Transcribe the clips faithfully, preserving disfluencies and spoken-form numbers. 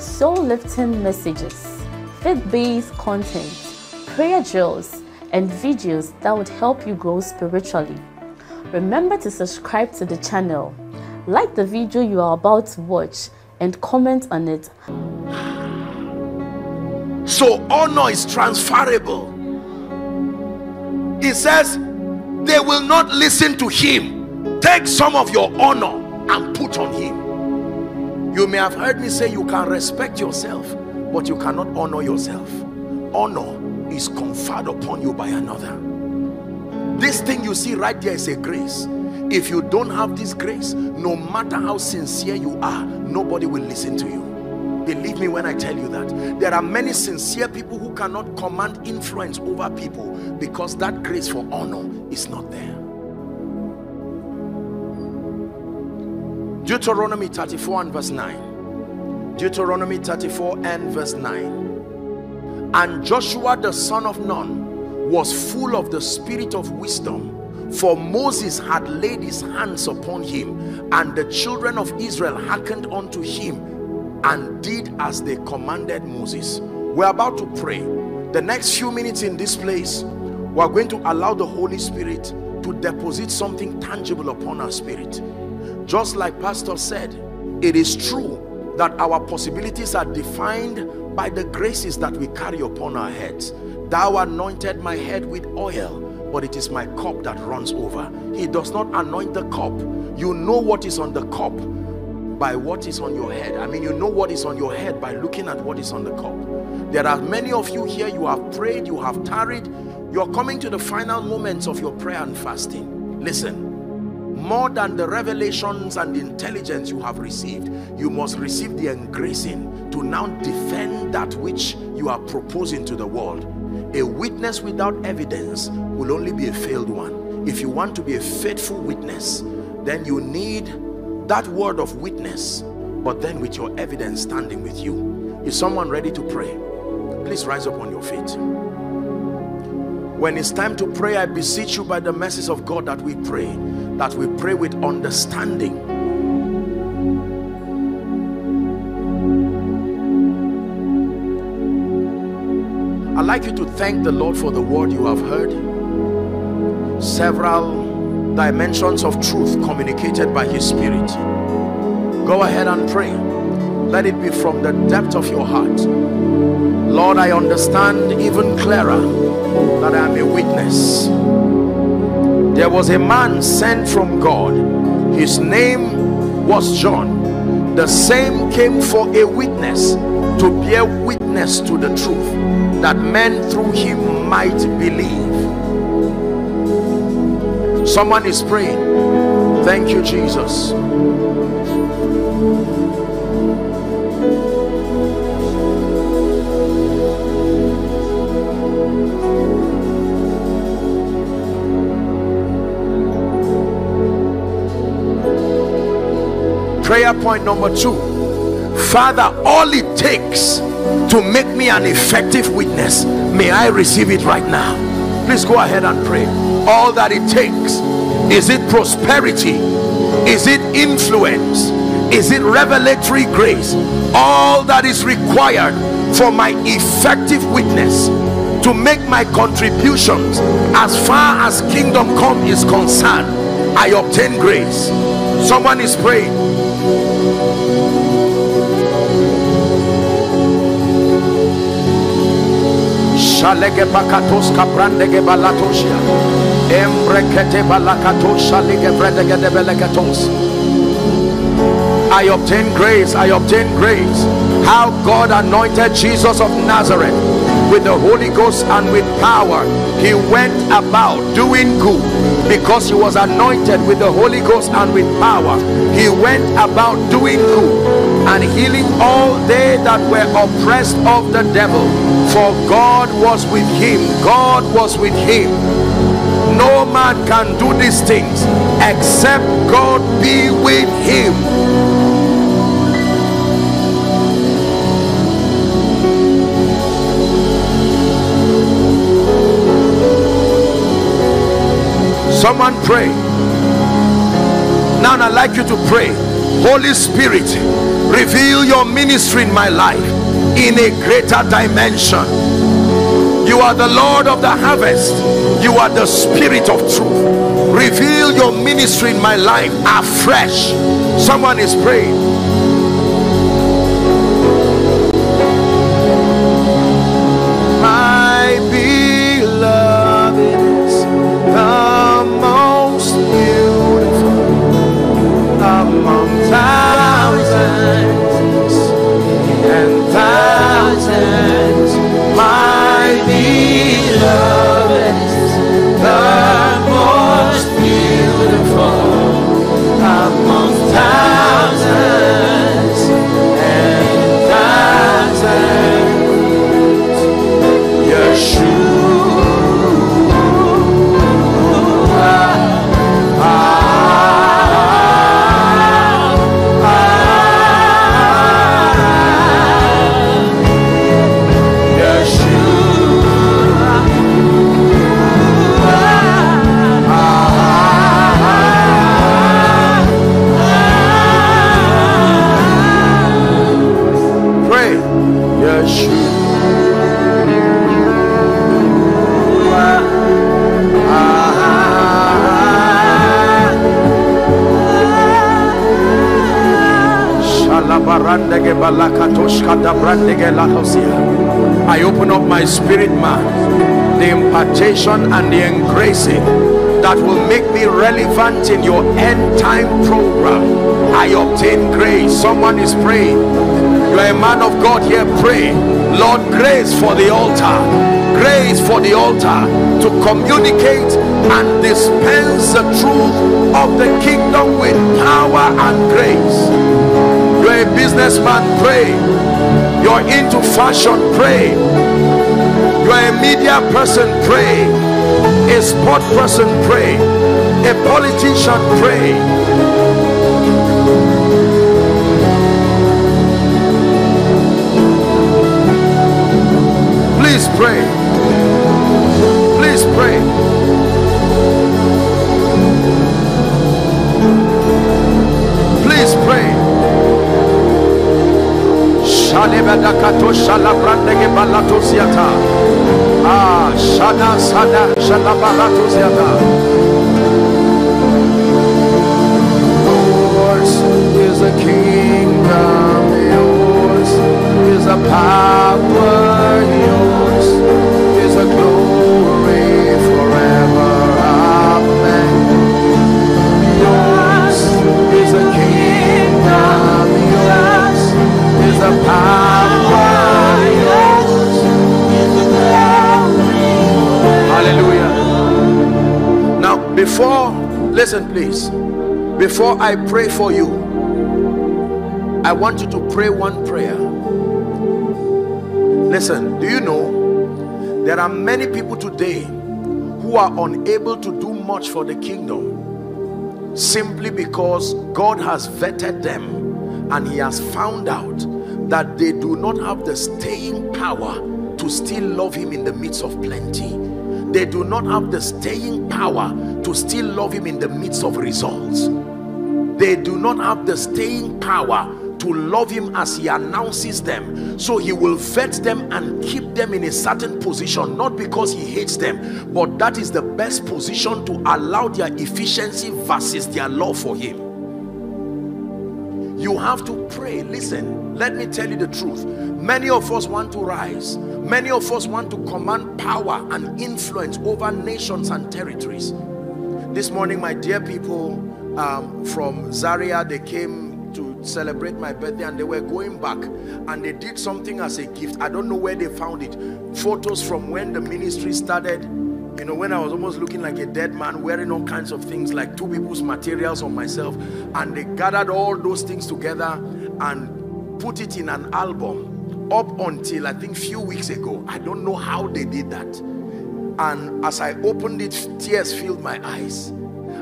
soul-lifting messages, faith-based content, prayer drills, and videos that would help you grow spiritually. Remember to subscribe to the channel, like the video you are about to watch, and comment on it. So honor is transferable. It says they will not listen to him. Take some of your honor and put on him. You may have heard me say you can respect yourself, but you cannot honor yourself. Honor is conferred upon you by another. This thing you see right there is a grace. If you don't have this grace, no matter how sincere you are, nobody will listen to you. Believe me when I tell you that. There are many sincere people who cannot command influence over people because that grace for honor is not there. Deuteronomy thirty-four and verse nine. Deuteronomy thirty-four and verse nine. And Joshua the son of Nun was full of the spirit of wisdom, for Moses had laid his hands upon him, and the children of Israel hearkened unto him and did as they commanded Moses. We're about to pray. The next few minutes in this place, we're going to allow the Holy Spirit to deposit something tangible upon our spirit. Just like Pastor said, it is true that our possibilities are defined by the graces that we carry upon our heads. Thou anointed my head with oil, but it is my cup that runs over. He does not anoint the cup. You know what is on the cup by what is on your head. I mean, you know what is on your head by looking at what is on the cup. There are many of you here, you have prayed, you have tarried, you are coming to the final moments of your prayer and fasting. Listen, more than the revelations and the intelligence you have received, you must receive the engracing to now defend that which you are proposing to the world. A witness without evidence will only be a failed one. If you want to be a faithful witness, then you need that word of witness, but then with your evidence standing with you. Is someone ready to pray? Please rise up on your feet. When it's time to pray, I beseech you by the mercies of God that we pray, that we pray with understanding. I'd like you to thank the Lord for the word you have heard. Several dimensions of truth communicated by His Spirit. Go ahead and pray. Let it be from the depth of your heart. Lord, I understand even clearer that I am a witness. There was a man sent from God. His name was John. The same came for a witness, to bear witness to the truth, that men through him might believe. Someone is praying. Thank you, Jesus. Prayer point number two. Father, all it takes to make me an effective witness, may I receive it right now. Please go ahead and pray. All that it takes. Is it prosperity? Is it influence? Is it revelatory grace? All that is required for my effective witness to make my contributions as far as kingdom come is concerned, I obtain grace. Someone is praying. Shalege bakatos kabrandege balatosia, embrekete balakatosha lige bredege debelekatos. I obtain grace. I obtain grace. How God anointed Jesus of Nazareth with the Holy Ghost and with power. He went about doing good because he was anointed with the Holy Ghost and with power. He went about doing good and healing all they that were oppressed of the devil, for God was with him. God was with him. No man can do these things except God be with him. Someone pray. Now I'd like you to pray. Holy Spirit, reveal your ministry in my life in a greater dimension. You are the Lord of the harvest. You are the Spirit of truth. Reveal your ministry in my life afresh. Someone is praying. I open up my spirit man, the impartation and the engracing that will make me relevant in your end time program. I obtain grace. Someone is praying. You are a man of God here, pray. Lord, grace for the altar, grace for the altar to communicate and dispense the truth of the kingdom with power and grace. You're a businessman, pray. You're into fashion, pray. You're a media person, pray. A sport person, pray. A politician, pray. Please pray. Please pray. Ah, Shada, Shada, Shada, yours is the kingdom, yours is the power, yours is the glory forever. Amen. Yours is the kingdom, yours is the power. Hallelujah. Now, before, listen please, before I pray for you, I want you to pray one prayer. Listen, do you know there are many people today who are unable to do much for the kingdom simply because God has vetted them and he has found out that they do not have the staying power to still love him in the midst of plenty. They do not have the staying power to still love him in the midst of results. They do not have the staying power to love him as he announces them. So he will vet them and keep them in a certain position, not because he hates them, but that is the best position to allow their efficiency versus their love for him. You have to pray. Listen, let me tell you the truth. Many of us want to rise. Many of us want to command power and influence over nations and territories. This morning, my dear people um, from Zaria, they came to celebrate my birthday, and they were going back and they did something as a gift. I don't know where they found it. Photos from when the ministry started, you know, when I was almost looking like a dead man, wearing all kinds of things, like two people's materials on myself. And they gathered all those things together and put it in an album up until I think few weeks ago. I don't know how they did that. And as I opened it, tears filled my eyes.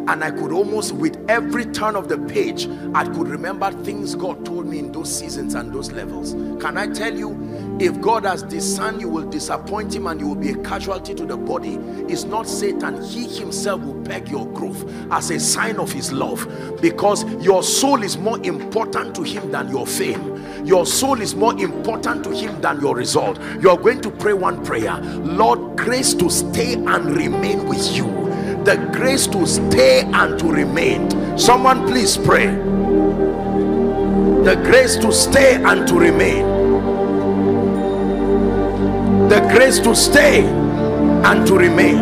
And I could almost, with every turn of the page, I could remember things God told me in those seasons and those levels. Can I tell you, if God has discerned, you will disappoint him and you will be a casualty to the body. It's not Satan. He himself will peg your growth as a sign of his love, because your soul is more important to him than your fame. Your soul is more important to him than your result. You are going to pray one prayer. Lord, grace to stay and remain with you. The grace to stay and to remain. Someone please pray. The grace to stay and to remain. The grace to stay and to remain.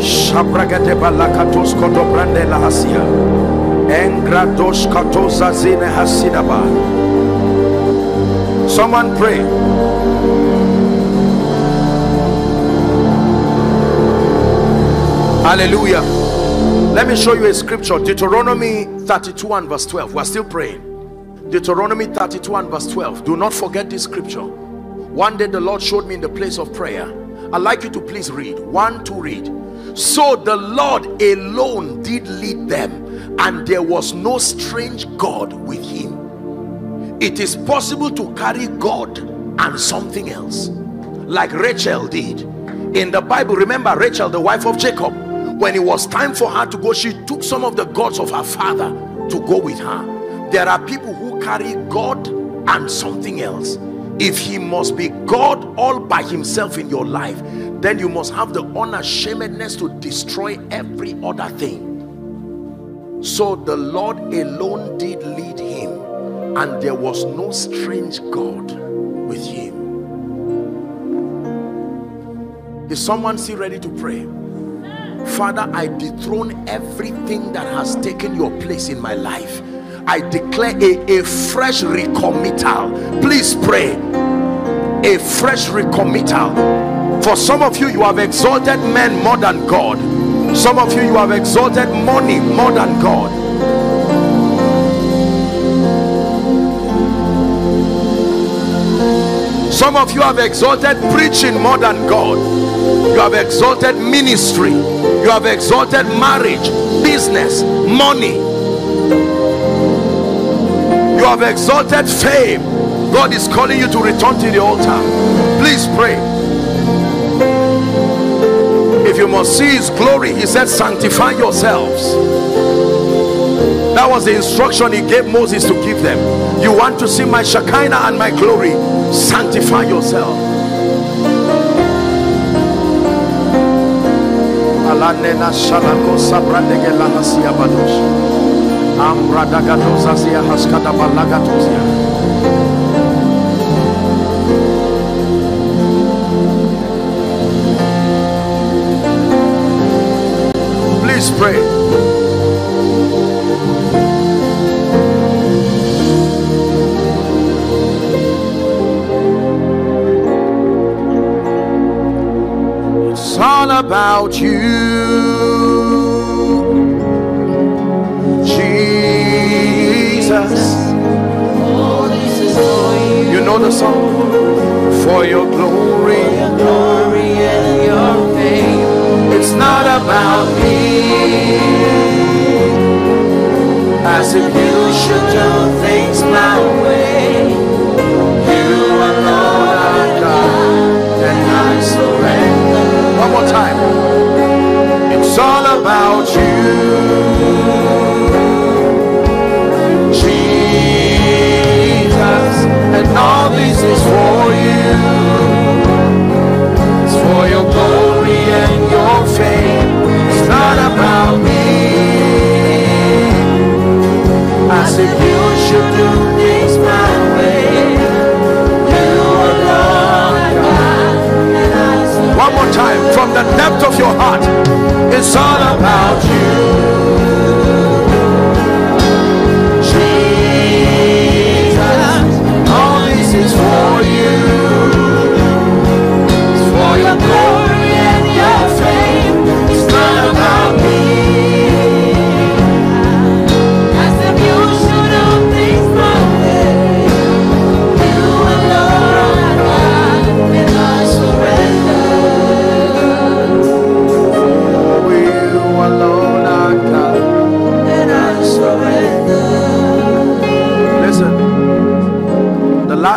Shabragate balakatos koto brande la hasia. Engrados katosa zine hasidaba. Someone pray. Hallelujah. Let me show you a scripture. Deuteronomy thirty-two and verse twelve. We're still praying. Deuteronomy thirty-two and verse twelve. Do not forget this scripture. One day the Lord showed me in the place of prayer. I'd like you to please read. One, two, read. So the Lord alone did lead them, and there was no strange God with him. It is possible to carry God and something else, like Rachel did. In the Bible, remember Rachel, the wife of Jacob? When it was time for her to go, she took some of the gods of her father to go with her. There are people who carry God and something else. If he must be God all by himself in your life, then you must have the unashamedness to destroy every other thing. So the Lord alone did lead him, and there was no strange God with him. Is someone still ready to pray? Father, I dethrone everything that has taken your place in my life. I declare a, a fresh recommittal. Please pray. A fresh recommittal. For some of you, you have exalted men more than God. Some of you, you have exalted money more than God. Some of you have exalted preaching more than God. You have exalted ministry. You have exalted marriage, business, money. You have exalted fame. God is calling you to return to the altar. Please pray. If you must see his glory, he said, sanctify yourselves. That was the instruction he gave Moses to give them. You want to see my Shekinah and my glory? Sanctify yourself. Please pray. It's all about you, Jesus. You know the song. For your glory, glory and your fame. It's not about me. As if you should do things my way. You are Lord God, and I surrender. One more time. It's all about you, Jesus, and all this is for you. It's for your glory and your fame. It's not about me. I said you should do things my way. You are Lord God, and I surrender. One more time, from the depth of your heart. It's all about you.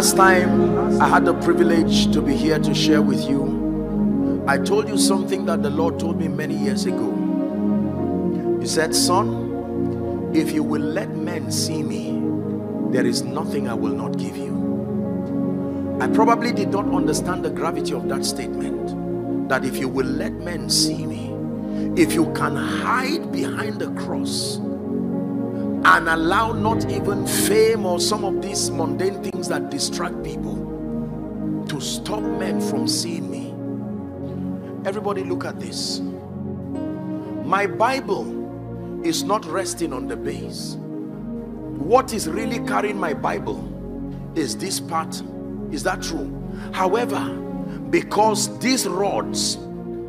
Last time I had the privilege to be here to share with you, I told you something that the Lord told me many years ago. He said, son, if you will let men see me, there is nothing I will not give you. I probably did not understand the gravity of that statement, that if you will let men see me, if you can hide behind the cross and allow not even fame or some of these mundane things that distract people to stop men from seeing me. Everybody look at this. My Bible is not resting on the base. What is really carrying my Bible is this part. Is that true? However, because these rods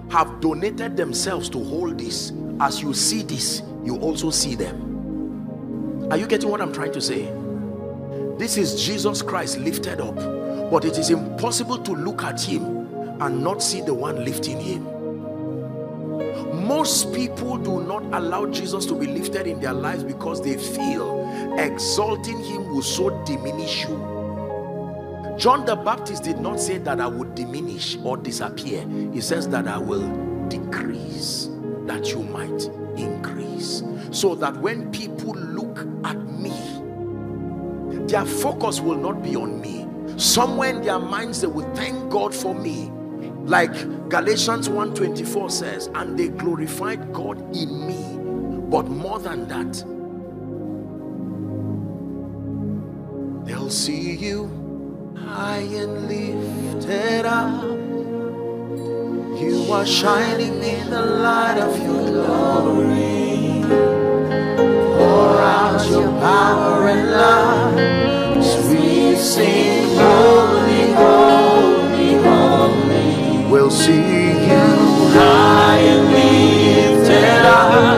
have donated themselves to hold this, as you see this, you also see them. Are you getting what I'm trying to say? This is Jesus Christ lifted up, but it is impossible to look at him and not see the one lifting him. Most people do not allow Jesus to be lifted in their lives because they feel exalting him will so diminish you. John the Baptist did not say that I would diminish or disappear. He says that I will decrease, that you might increase. So that when people look at me, their focus will not be on me. Somewhere in their minds they will thank God for me. Like Galatians one twenty-four says, and they glorified God in me. But more than that, they'll see you high and lifted up. You are shining in the light of your glory. Pour out your power and love as we sing, holy, holy, holy. We'll see you high and lifted up,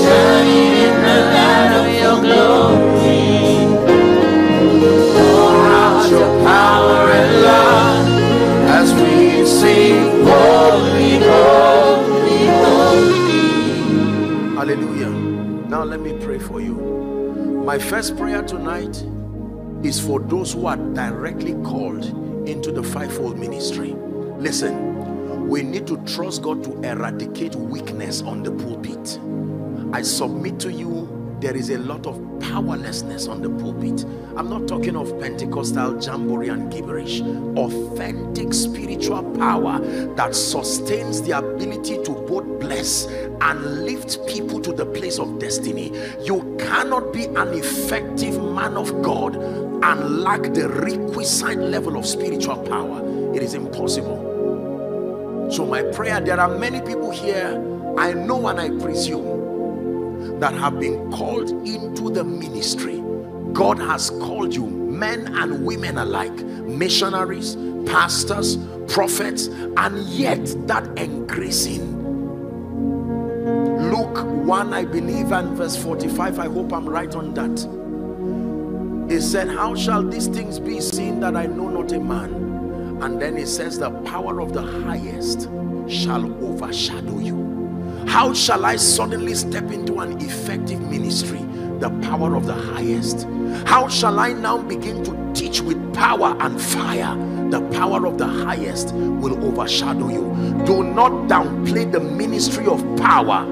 shining in the light of your glory. Pour out your power and love as we sing, holy, holy, holy. Hallelujah. Now let me pray for you. My first prayer tonight is for those who are directly called into the fivefold ministry. Listen, we need to trust God to eradicate weakness on the pulpit. I submit to you, there is a lot of powerlessness on the pulpit. I'm not talking of Pentecostal jamboree and gibberish. Authentic spiritual power that sustains the ability to both bless and lift people to the place of destiny. You cannot be an effective man of God and lack the requisite level of spiritual power. It is impossible. So my prayer, there are many people here, I know and I presume, that have been called into the ministry. God has called you, men and women alike, missionaries, pastors, prophets, and yet that increasing. Luke one, I believe, and verse forty-five, I hope I'm right on that. He said, how shall these things be, seen that I know not a man? And then he says, the power of the highest shall overshadow you. How shall I suddenly step into an effective ministry? The power of the highest. How shall I now begin to teach with power and fire? The power of the highest will overshadow you. Do not downplay the ministry of power,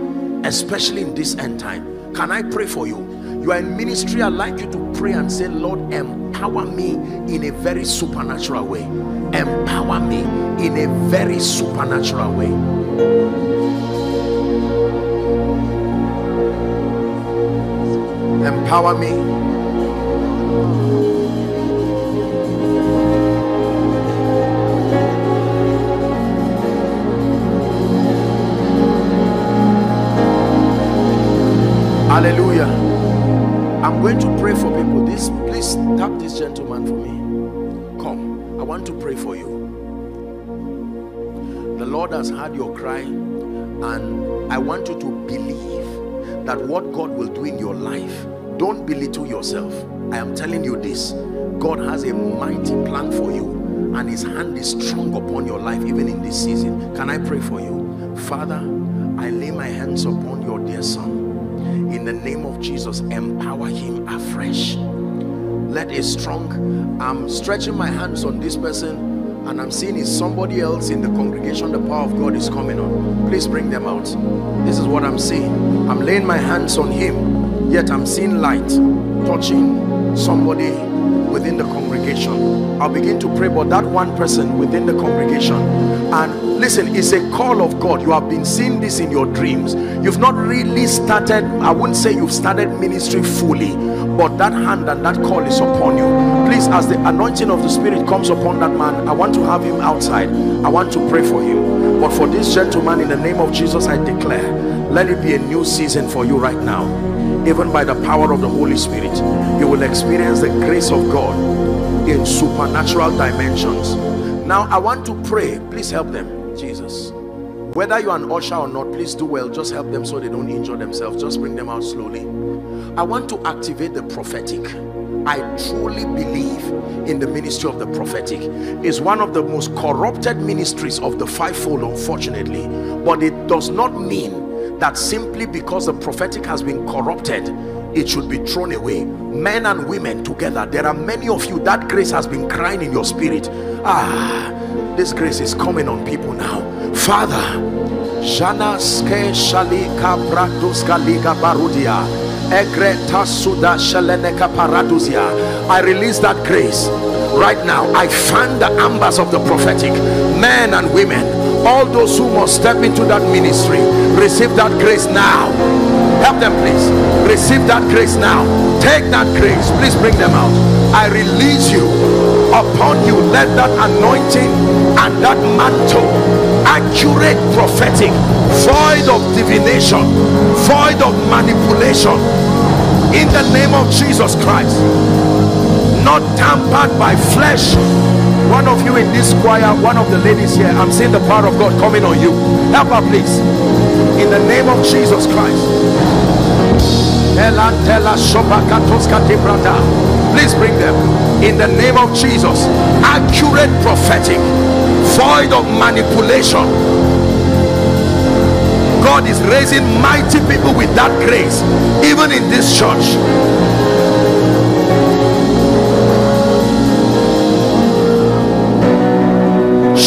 especially in this end time. Can I pray for you? You are in ministry, I'd like you to pray and say, Lord, empower me in a very supernatural way. Empower me in a very supernatural way. Empower me. Hallelujah. I'm going to pray for people. This, please tap this gentleman for me. Come, I want to pray for you. The Lord has heard your cry, and I want you to believe that what God will do in your life. Don't belittle yourself. I am telling you this. God has a mighty plan for you, and his hand is strong upon your life even in this season. Can I pray for you? Father, I lay my hands upon your dear son. In the name of Jesus, empower him afresh. let a strong I'm stretching my hands on this person and I'm seeing is somebody else in the congregation. The power of God is coming on. Please bring them out. This is what I'm seeing. I'm laying my hands on him, yet I'm seeing light touching somebody within the congregation. I'll begin to pray for that one person within the congregation. And listen, it's a call of God. You have been seeing this in your dreams. You've not really started, I wouldn't say you've started ministry fully, but that hand and that call is upon you. Please, as the anointing of the Spirit comes upon that man, I want to have him outside. I want to pray for him. But for this gentleman, in the name of Jesus, I declare, let it be a new season for you right now. Even by the power of the Holy Spirit, you will experience the grace of God in supernatural dimensions. Now I want to pray. Please help them, Jesus. Whether you're an usher or not, please do well. Just help them so they don't injure themselves. Just bring them out slowly. I want to activate the prophetic. I truly believe in the ministry of the prophetic. It's one of the most corrupted ministries of the fivefold, unfortunately. But it does not mean that simply because the prophetic has been corrupted, it should be thrown away. Men and women together, there are many of you, that grace has been crying in your spirit. Ah, this grace is coming on people now. Father, I release that grace right now. I fan the embers of the prophetic. Men and women, all those who must step into that ministry, receive that grace now. Help them, please. Receive that grace now. Take that grace. Please bring them out. I release you upon you. Let that anointing and that mantle, accurate prophetic, void of divination, void of manipulation, in the name of Jesus Christ, not tampered by flesh. One of you in this choir, one of the ladies here, I'm seeing the power of God coming on you. Help her, please. In the name of Jesus Christ. Please bring them. In the name of Jesus. Accurate prophetic. Void of manipulation. God is raising mighty people with that grace. Even in this church.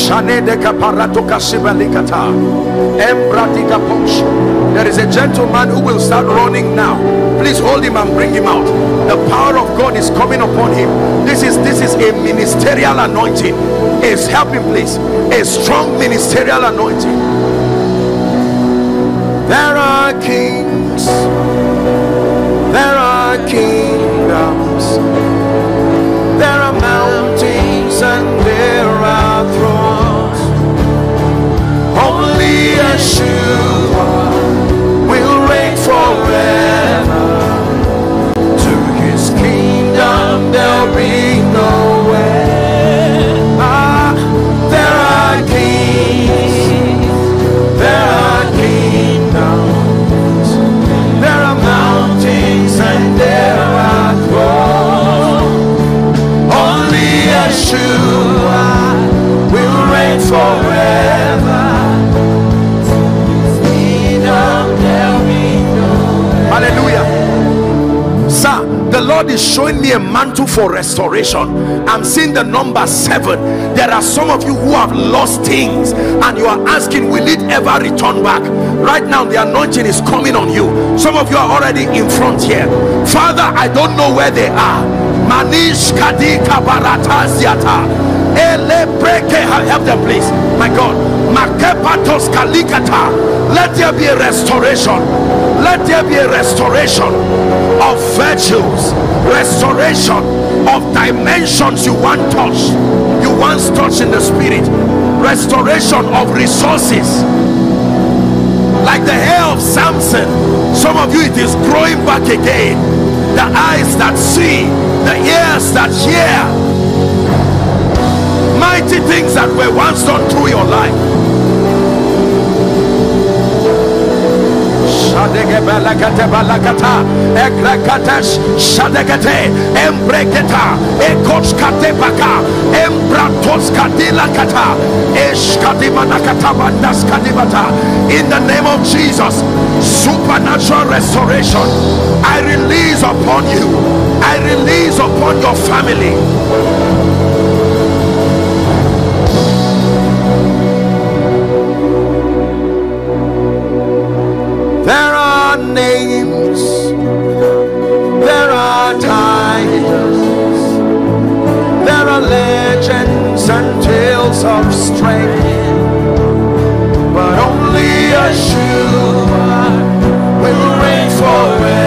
There is a gentleman who will start running now. Please hold him and bring him out. The power of God is coming upon him. This is this is a ministerial anointing. It's helping, please. A strong ministerial anointing. There are kings. There are kingdoms. There are mountains and there are thrones. Only Yeshua will reign forever. To his kingdom there'll be no end. Ah, there are kings, there are kingdoms, there are mountains and there are thrones. Only Yeshua will reign forever. The Lord is showing me a mantle for restoration. I'm seeing the number seven. There are some of you who have lost things and you are asking, will it ever return back? Right now, the anointing is coming on you. Some of you are already in front here. Father, I don't know where they are. Manish Kadika Barataziata. Help them, please. My God. Let there be a restoration. Let there be a restoration of virtues, restoration of dimensions you want touched. You once touched in the spirit. Restoration of resources. Like the hair of Samson. Some of you, it is growing back again. The eyes that see, the ears that hear. Mighty things that were once done through your life. In the name of Jesus, supernatural restoration, I release upon you. I I release upon your family. There are names, there are titles, there are legends and tales of strength, but only Yeshua will reign forever.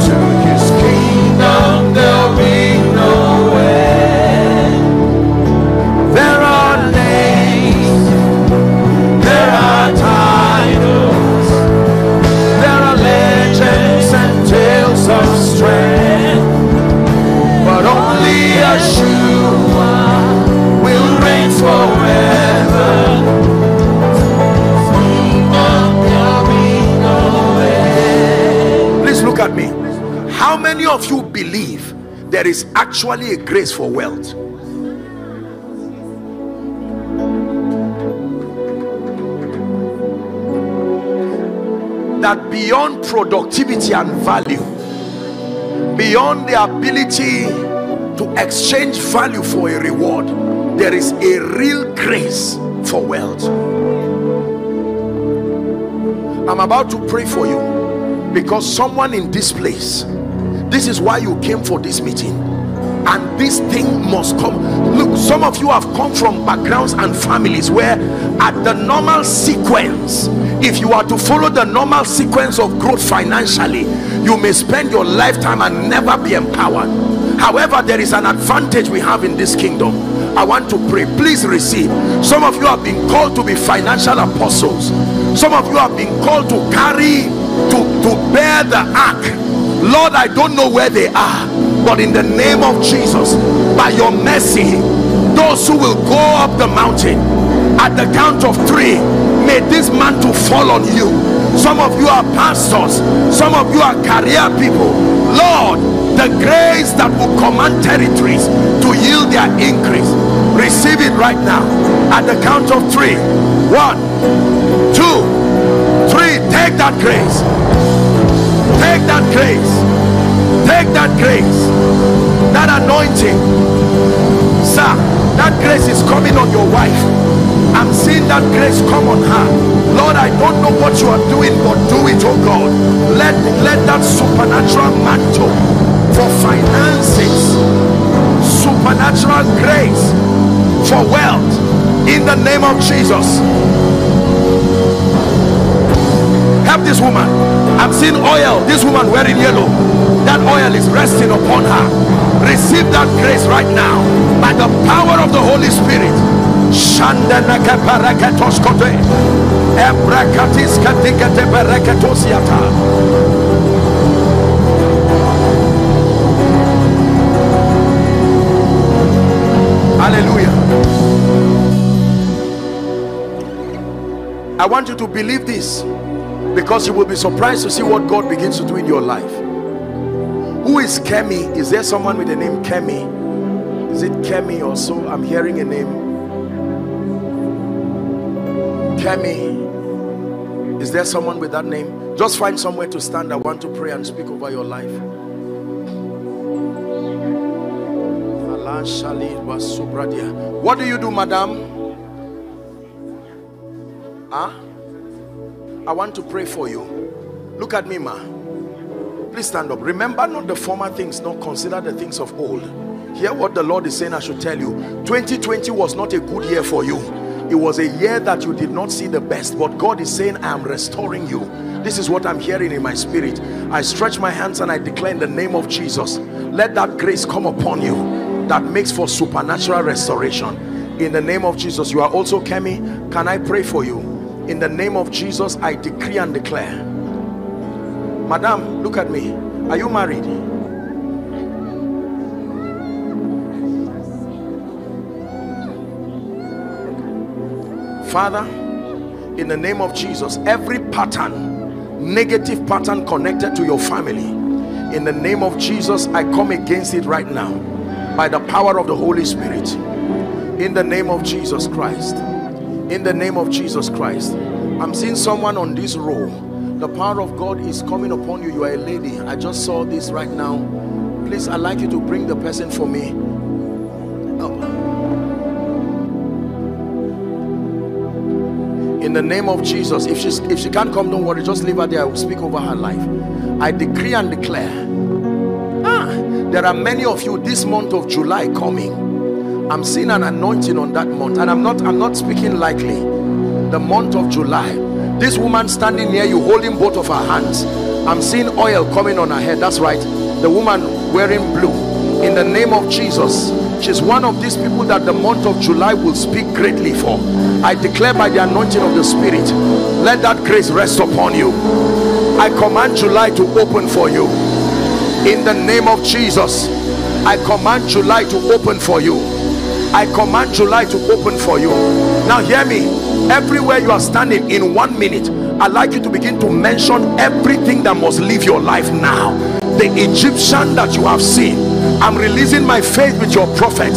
To his kingdom there'll be no end. There are names, there are titles, there are legends and tales of strength, but only Yeshua will reign forever. At me, how many of you believe there is actually a grace for wealth? That beyond productivity and value, beyond the ability to exchange value for a reward, there is a real grace for wealth. I'm about to pray for you, because someone in this place, this is why you came for this meeting, and this thing must come. Look, some of you have come from backgrounds and families where at the normal sequence, if you are to follow the normal sequence of growth financially, you may spend your lifetime and never be empowered. However, there is an advantage we have in this kingdom. I want to pray, please receive. Some of you have been called to be financial apostles. Some of you have been called to carry, to, to bear the ark. Lord, I don't know where they are, but in the name of Jesus, by your mercy, those who will go up the mountain, at the count of three, may this mantle fall on you. Some of you are pastors, some of you are career people. Lord, the grace that will command territories to yield their increase, receive it right now. At the count of three, one, two, three, take that grace, take that grace, take that grace, that anointing. Sir, that grace is coming on your wife. I'm seeing that grace come on her. Lord, I don't know what you are doing, but do it, oh God. Let, let that supernatural mantle for finances, supernatural grace for wealth, in the name of Jesus. Help this woman. I'm seeing oil. This woman wearing yellow, that oil is resting upon her. Receive that grace right now by the power of the Holy Spirit. Hallelujah. I want you to believe this, because you will be surprised to see what God begins to do in your life. Who is Kemi? Is there someone with the name Kemi? Is it Kemi or so? I'm hearing a name. Kemi. Is there someone with that name? Just find somewhere to stand. I want to pray and speak over your life. What do you do, madam? Huh? I want to pray for you. Look at me, ma. Please stand up. Remember not the former things, nor consider the things of old. Hear what the Lord is saying. I should tell you, twenty twenty was not a good year for you. It was a year that you did not see the best, but God is saying, I am restoring you. This is what I'm hearing in my spirit. I stretch my hands and I declare in the name of Jesus, let that grace come upon you that makes for supernatural restoration. In the name of Jesus. You are also Kemi. Can I pray for you? In the name of Jesus, I decree and declare. Madam, look at me. Are you married? Father, in the name of Jesus, every pattern, negative pattern connected to your family, in the name of Jesus, I come against it right now by the power of the Holy Spirit. In the name of Jesus Christ. In the name of Jesus Christ. I'm seeing someone on this row. The power of God is coming upon you. You are a lady. I just saw this right now. Please, I'd like you to bring the person for me. In the name of Jesus, if she's if she can't come, don't worry, just leave her there. I will speak over her life. I decree and declare, ah, there are many of you this month of July coming. I'm seeing an anointing on that month, and I'm not I'm not speaking lightly. The month of July, this woman standing near you holding both of her hands, I'm seeing oil coming on her head. That's right, the woman wearing blue. In the name of Jesus, she's one of these people that the month of July will speak greatly for. I declare by the anointing of the Spirit, let that grace rest upon you. I command July to open for you. In the name of Jesus, I command July to open for you. I command July to open for you. Now hear me, everywhere you are standing, in one minute, I'd like you to begin to mention everything that must leave your life now. The Egyptian that you have seen, I'm releasing my faith with your prophet.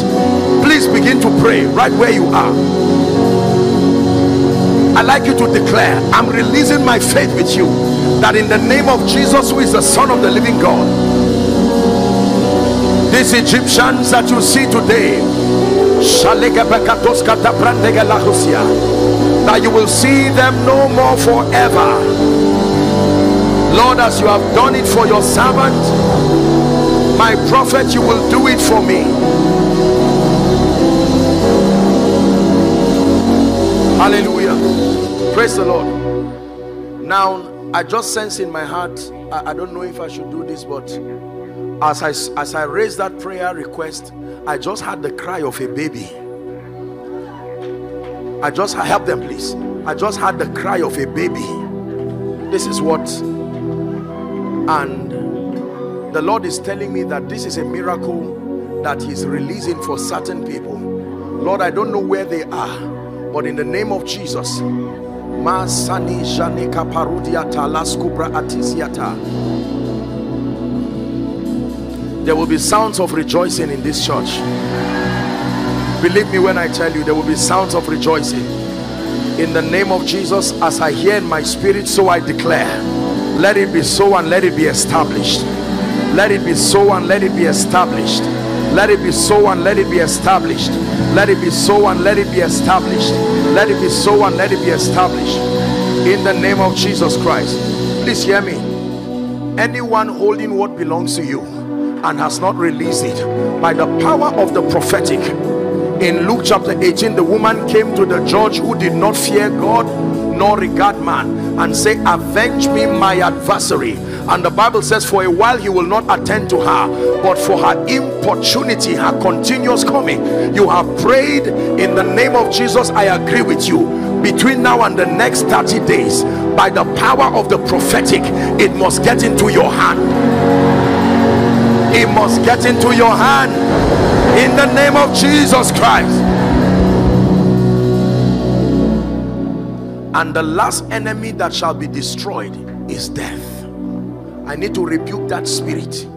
Please begin to pray right where you are. I'd like you to declare, I'm releasing my faith with you, that in the name of Jesus, who is the Son of the living God, these Egyptians that you see today, that you will see them no more forever. Lord, as you have done it for your servant, my prophet, you will do it for me. Hallelujah. Praise the Lord. Now, I just sense in my heart, I, I don't know if I should do this, but as I, as I raised that prayer request, I just had the cry of a baby. I just, help them please. I just had the cry of a baby. This is what... And the Lord is telling me that this is a miracle that he's releasing for certain people. Lord, I don't know where they are, but in the name of Jesus, there will be sounds of rejoicing in this church. Believe me when I tell you, there will be sounds of rejoicing. In the name of Jesus, as I hear in my spirit, so I declare. Let it be so and let it be established. Let it be so and let it be established. Let it be so and let it be established. Let it be so and let it be established. Let it be so and let it be established. In the name of Jesus Christ. Please hear me. Anyone holding what belongs to you and has not released it, by the power of the prophetic, in Luke chapter eighteen, the woman came to the judge who did not fear God nor regard man, and say, avenge me my adversary. And the Bible says for a while he will not attend to her, but for her importunity, her continuous coming. You have prayed. In the name of Jesus, I agree with you. Between now and the next thirty days, by the power of the prophetic, it must get into your hand. It must get into your hand. In the name of Jesus Christ. And the last enemy that shall be destroyed is death. I need to rebuke that spirit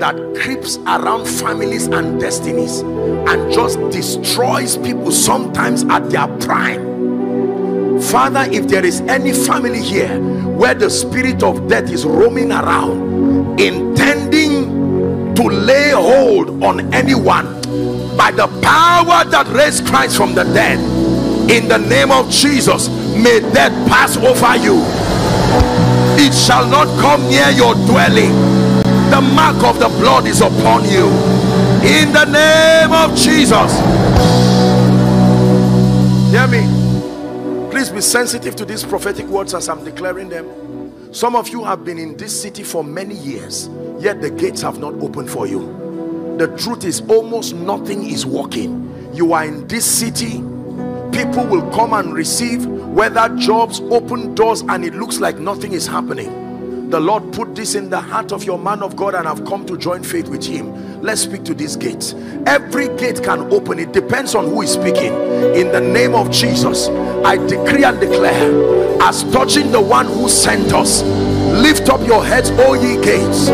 that creeps around families and destinies and just destroys people sometimes at their prime. Father, if there is any family here where the spirit of death is roaming around, intending to lay hold on anyone, by the power that raised Christ from the dead, in the name of Jesus, may death pass over you. It shall not come near your dwelling. The mark of the blood is upon you. In the name of Jesus. Hear me. Please be sensitive to these prophetic words as I'm declaring them. Some of you have been in this city for many years, yet the gates have not opened for you. The truth is, almost nothing is working. You are in this city. People will come and receive, whether jobs, open doors, and it looks like nothing is happening. The Lord put this in the heart of your man of God, and I've come to join faith with him. Let's speak to these gates. Every gate can open. It depends on who is speaking. In the name of Jesus, I decree and declare, as touching the one who sent us, lift up your heads, O ye gates,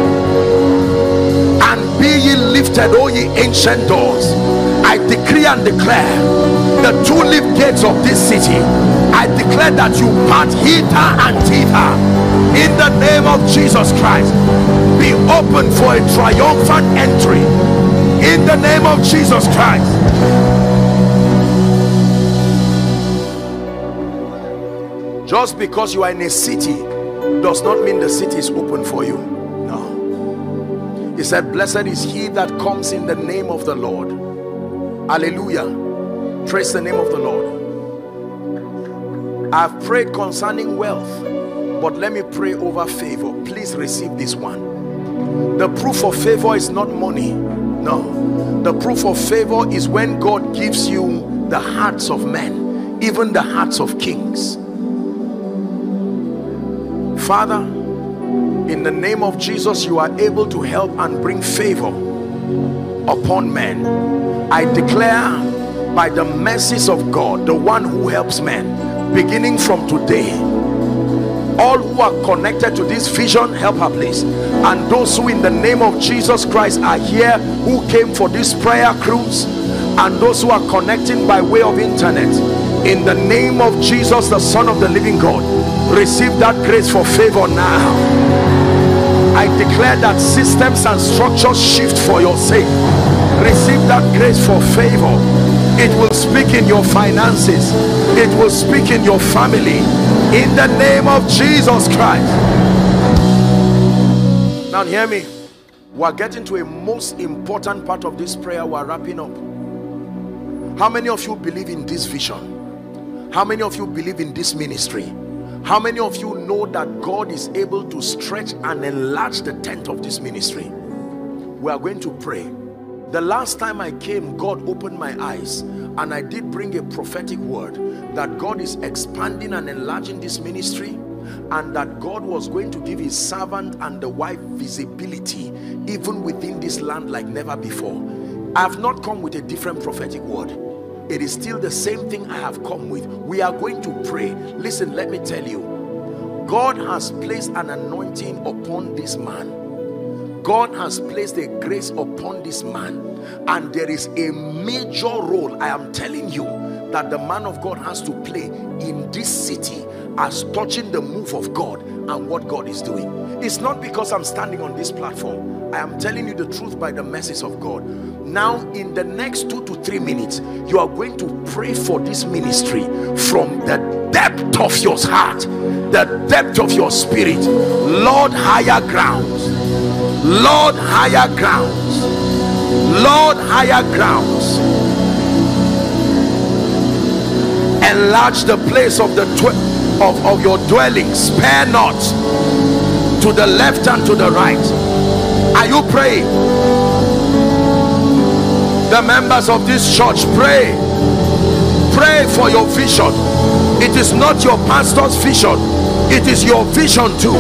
and be ye lifted, O ye ancient doors. I decree and declare, the two-leaf gates of this city, I declare that you part hither and thither. in the name of Jesus Christ. Be open for a triumphant entry in the name of Jesus Christ. Just because you are in a city does not mean the city is open for you. No. He said, blessed is he that comes in the name of the Lord. Hallelujah. Trace the name of the Lord. I've prayed concerning wealth, but let me pray over favor. Please receive this one. The proof of favor is not money. No. The proof of favor is when God gives you the hearts of men, even the hearts of kings. Father, in the name of Jesus, you are able to help and bring favor upon men. I declare by the mercies of God, the one who helps men, beginning from today, all who are connected to this vision, help her please. And those who in the name of Jesus Christ are here, who came for this prayer cruise, and those who are connecting by way of internet, in the name of Jesus, the Son of the living God, receive that grace for favor now. I declare that systems and structures shift for your sake. Receive that grace for favor. It will speak in your finances. It will speak in your family. In the name of Jesus Christ. Now hear me. We're getting to a most important part of this prayer. We're wrapping up. How many of you believe in this vision? How many of you believe in this ministry? How many of you know that God is able to stretch and enlarge the tent of this ministry? We are going to pray. The last time I came, God opened my eyes, and I did bring a prophetic word that God is expanding and enlarging this ministry, and that God was going to give his servant and the wife visibility even within this land like never before. I have not come with a different prophetic word. It is still the same thing I have come with. We are going to pray. Listen, let me tell you, God has placed an anointing upon this man. God has placed a grace upon this man. And there is a major role, I am telling you, that the man of God has to play in this city as touching the move of God and what God is doing. It's not because I'm standing on this platform. I am telling you the truth by the message of God. Now, in the next two to three minutes, you are going to pray for this ministry from the depth of your heart, the depth of your spirit. Lord, higher grounds. Lord, higher grounds. Lord, higher grounds. Enlarge the place of the of, of your dwelling. Spare not, to the left and to the right. Are you praying? The members of this church, pray. Pray for your vision. It is not your pastor's vision. It is your vision too.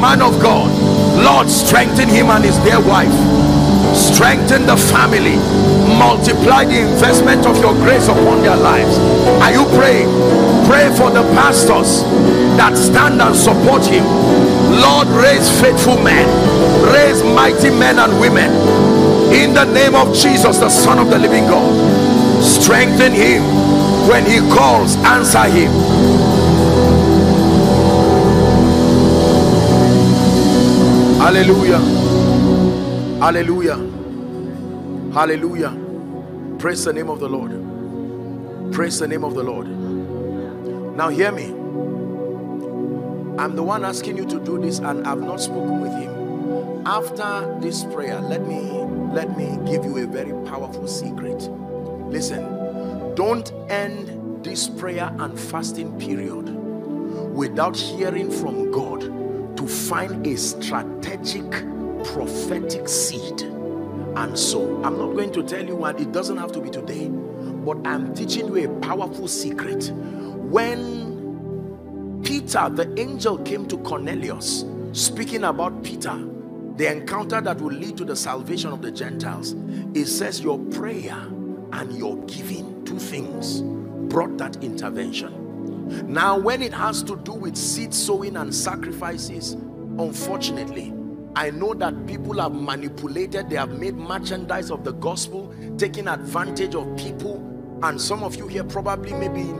Man of God, Lord, strengthen him and his dear wife. Strengthen the family. Multiply the investment of your grace upon their lives. Are you praying? Pray for the pastors that stand and support him. Lord, raise faithful men. Raise mighty men and women. In the name of Jesus, the Son of the living God. Strengthen him. When he calls, answer him. Hallelujah. Hallelujah. Hallelujah. Praise the name of the Lord. Praise the name of the Lord. Now hear me. I'm the one asking you to do this, and I've not spoken with him. After this prayer, let me let me give you a very powerful secret. Listen, don't end this prayer and fasting period without hearing from God to find a strategic prophetic seed and sow. I'm not going to tell you what. It doesn't have to be today, But I'm teaching you a powerful secret. When Peter, the angel, came to Cornelius, speaking about Peter, the encounter that will lead to the salvation of the Gentiles, it says your prayer and your giving, two things, brought that intervention. Now, when it has to do with seed sowing and sacrifices, unfortunately, I know that people have manipulated, they have made merchandise of the gospel, taking advantage of people. And some of you here probably, maybe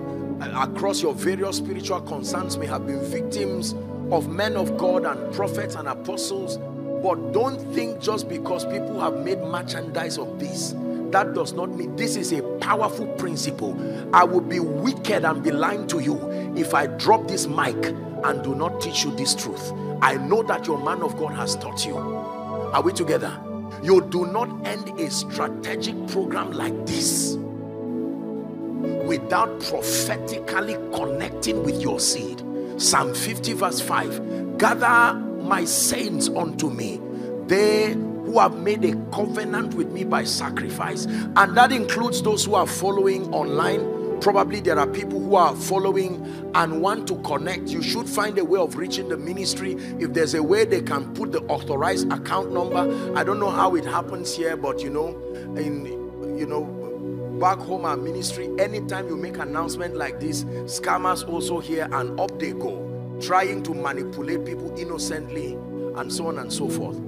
across your various spiritual concerns, may have been victims of men of God and prophets and apostles. But don't think just because people have made merchandise of this, that does not mean this is a powerful principle. I would be wicked and be lying to you if I drop this mic and do not teach you this truth. I know that your man of God has taught you. Are we together? You do not end a strategic program like this without prophetically connecting with your seed. Psalm fifty verse five, gather my saints unto me, they who have made a covenant with me by sacrifice. And that includes those who are following online. Probably there are people who are following and want to connect. You should find a way of reaching the ministry. If there's a way they can put the authorized account number. I don't know how it happens here, but you know, in you know back home our ministry, anytime you make an announcement like this, scammers also here, and up they go, trying to manipulate people innocently and so on and so forth.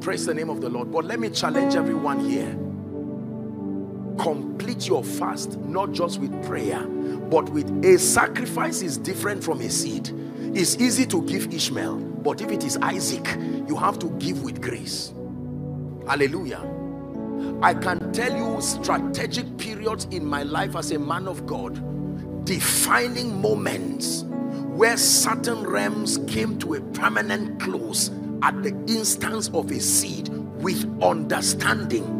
Praise the name of the Lord. But let me challenge everyone here. Complete your fast, not just with prayer, but with a sacrifice is different from a seed. It's easy to give Ishmael, but if it is Isaac, you have to give with grace. Hallelujah. I can tell you strategic periods in my life as a man of God, defining moments where certain realms came to a permanent close at the instance of a seed with understanding.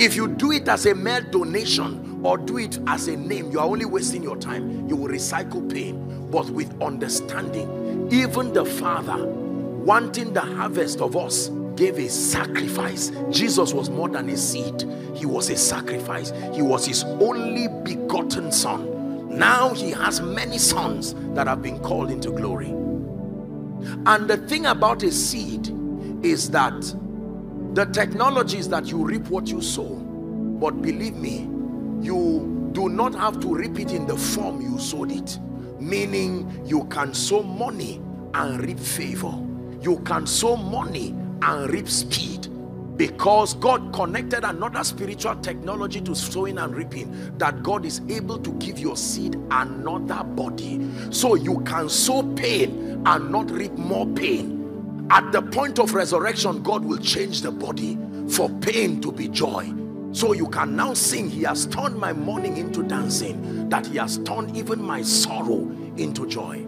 If you do it as a mere donation or do it as a name, you are only wasting your time. You will recycle pain. But with understanding, even the Father, wanting the harvest of us, gave a sacrifice. Jesus was more than a seed. He was a sacrifice. He was his only begotten son. Now he has many sons that have been called into glory. And the thing about a seed is that the technology is that you reap what you sow. But believe me, you do not have to reap it in the form you sowed it. Meaning you can sow money and reap favor. You can sow money and reap speed. Because God connected another spiritual technology to sowing and reaping, that God is able to give your seed another body. So you can sow pain and not reap more pain. At the point of resurrection, God will change the body for pain to be joy. So you can now sing, he has turned my mourning into dancing, that he has turned even my sorrow into joy.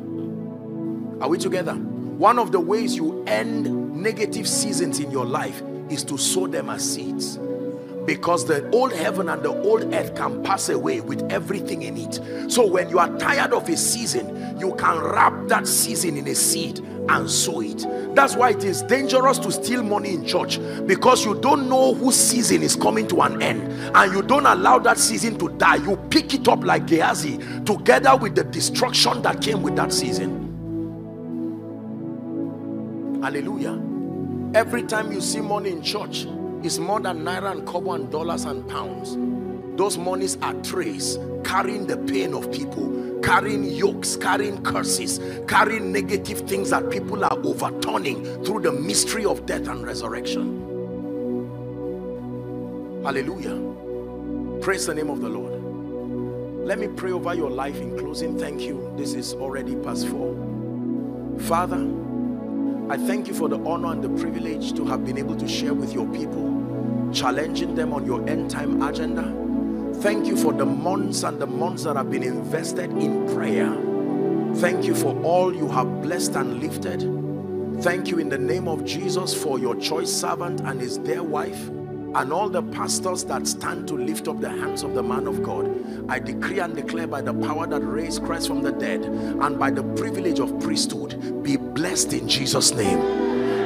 Are we together? One of the ways you end negative seasons in your life is to sow them as seeds, because the old heaven and the old earth can pass away with everything in it. So when you are tired of a season, you can wrap that season in a seed and sow it. That's why it is dangerous to steal money in church, because you don't know whose season is coming to an end, and you don't allow that season to die. You pick it up like Gehazi, together with the destruction that came with that season. Hallelujah. Every time you see money in church, it's more than naira and kobo and dollars and pounds. Those monies are trays carrying the pain of people, carrying yokes, carrying curses, carrying negative things that people are overturning through the mystery of death and resurrection. Hallelujah. Praise the name of the Lord. Let me pray over your life in closing. Thank you. This is already past four. Father, I thank you for the honor and the privilege to have been able to share with your people, challenging them on your end time agenda. Thank you for the months and the months that have been invested in prayer. Thank you for all you have blessed and lifted. Thank you in the name of Jesus for your choice servant and his dear wife, and all the pastors that stand to lift up the hands of the man of God. I decree and declare by the power that raised Christ from the dead and by the privilege of priesthood, be blessed in Jesus' name.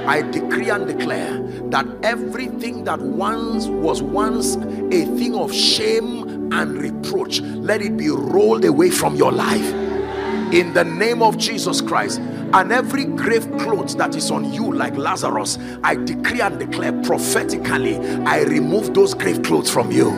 I decree and declare that everything that once was once a thing of shame and reproach, let it be rolled away from your life in the name of Jesus Christ. And every grave clothes that is on you like Lazarus, I decree and declare prophetically, I remove those grave clothes from you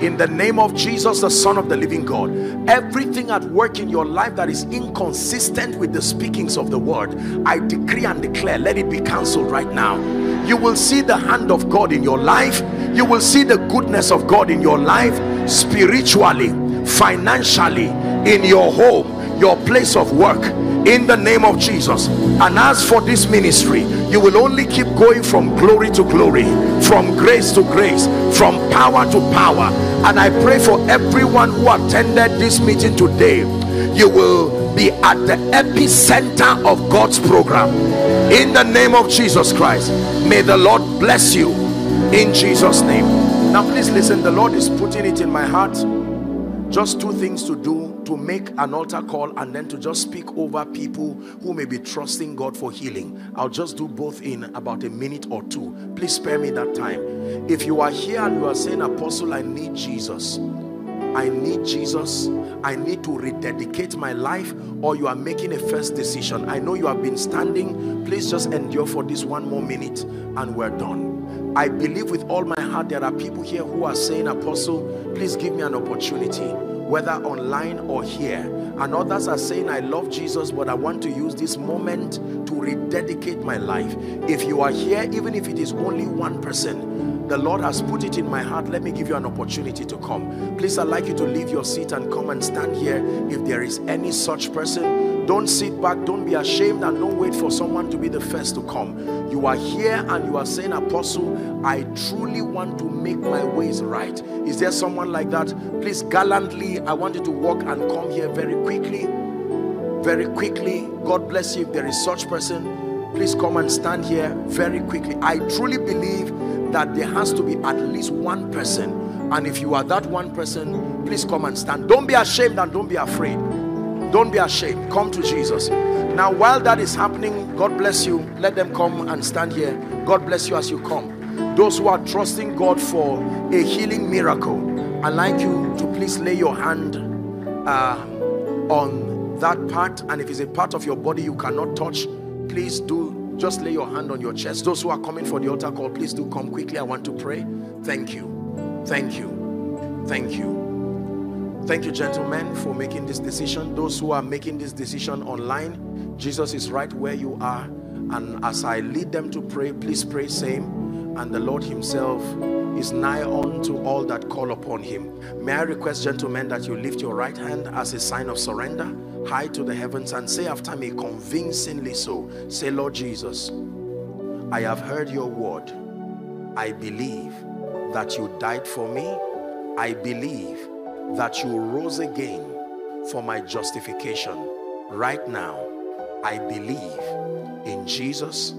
in the name of Jesus, the Son of the living God. Everything at work in your life that is inconsistent with the speakings of the word, I decree and declare, let it be cancelled right now. You will see the hand of God in your life. You will see the goodness of God in your life, spiritually, financially, in your home, your place of work, in the name of Jesus. And as for this ministry, you will only keep going from glory to glory, from grace to grace, from power to power. And I pray for everyone who attended this meeting today, you will be at the epicenter of God's program in the name of Jesus Christ. May the Lord bless you in Jesus' name. Now please listen, the Lord is putting it in my heart, just two things to do, to make an altar call and then to just speak over people who may be trusting God for healing. I'll just do both in about a minute or two. Please spare me that time. If you are here and you are saying, Apostle, I need Jesus, I need Jesus, I need to rededicate my life, or you are making a first decision, I know you have been standing, please just endure for this one more minute and we're done. I believe with all my heart there are people here who are saying, Apostle, please give me an opportunity, whether online or here. And others are saying, I love Jesus, but I want to use this moment to rededicate my life. If you are here, even if it is only one person, the Lord has put it in my heart, let me give you an opportunity to come. Please, I'd like you to leave your seat and come and stand here if there is any such person. Don't sit back, don't be ashamed, and don't wait for someone to be the first to come. You are here and you are saying, Apostle, I truly want to make my ways right. Is there someone like that? Please gallantly, I want you to walk and come here very quickly. Very quickly. God bless you if there is such person. Please come and stand here very quickly. I truly believe that there has to be at least one person. And if you are that one person, please come and stand. Don't be ashamed and don't be afraid. Don't be ashamed. Come to Jesus. Now, while that is happening, God bless you. Let them come and stand here. God bless you as you come. Those who are trusting God for a healing miracle, I'd like you to please lay your hand uh, on that part. And if it's a part of your body you cannot touch, please do just lay your hand on your chest. Those who are coming for the altar call, please do come quickly. I want to pray. Thank you. Thank you. Thank you. Thank you, gentlemen, for making this decision. Those who are making this decision online, Jesus is right where you are. And as I lead them to pray, please pray same. And the Lord himself is nigh unto all that call upon him. May I request, gentlemen, that you lift your right hand as a sign of surrender high to the heavens and say after me, convincingly so, say, Lord Jesus, I have heard your word. I believe that you died for me. I believe that you rose again for my justification. Right now, I believe in Jesus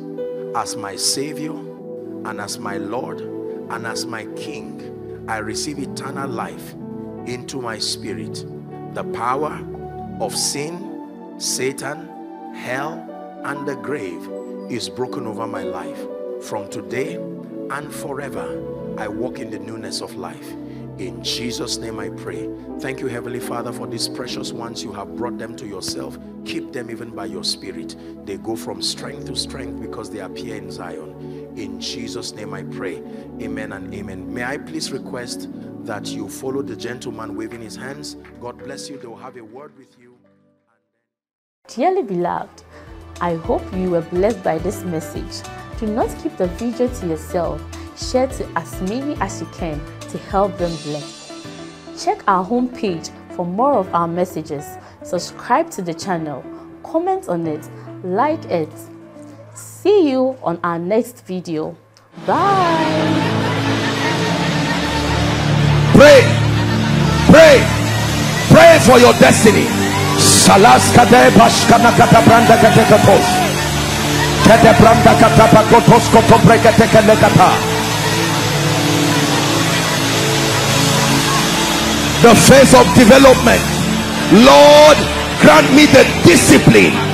as my Savior and as my Lord and as my King. I receive eternal life into my spirit. The power of sin, Satan, hell, and the grave is broken over my life. From today and forever, I walk in the newness of life. In Jesus' name I pray. Thank you, Heavenly Father, for these precious ones. You have brought them to yourself. Keep them even by your spirit. They go from strength to strength because they appear in Zion. In Jesus' name I pray. Amen and amen. May I please request that you follow the gentleman waving his hands. God bless you. They will have a word with you. Dearly beloved, I hope you were blessed by this message. Do not keep the video to yourself. Share to as many as you can to help them bless. Check our homepage for more of our messages. Subscribe to the channel, comment on it, like it. See you on our next video. Bye. Pray, pray, pray for your destiny. The phase of development. Lord, grant me the discipline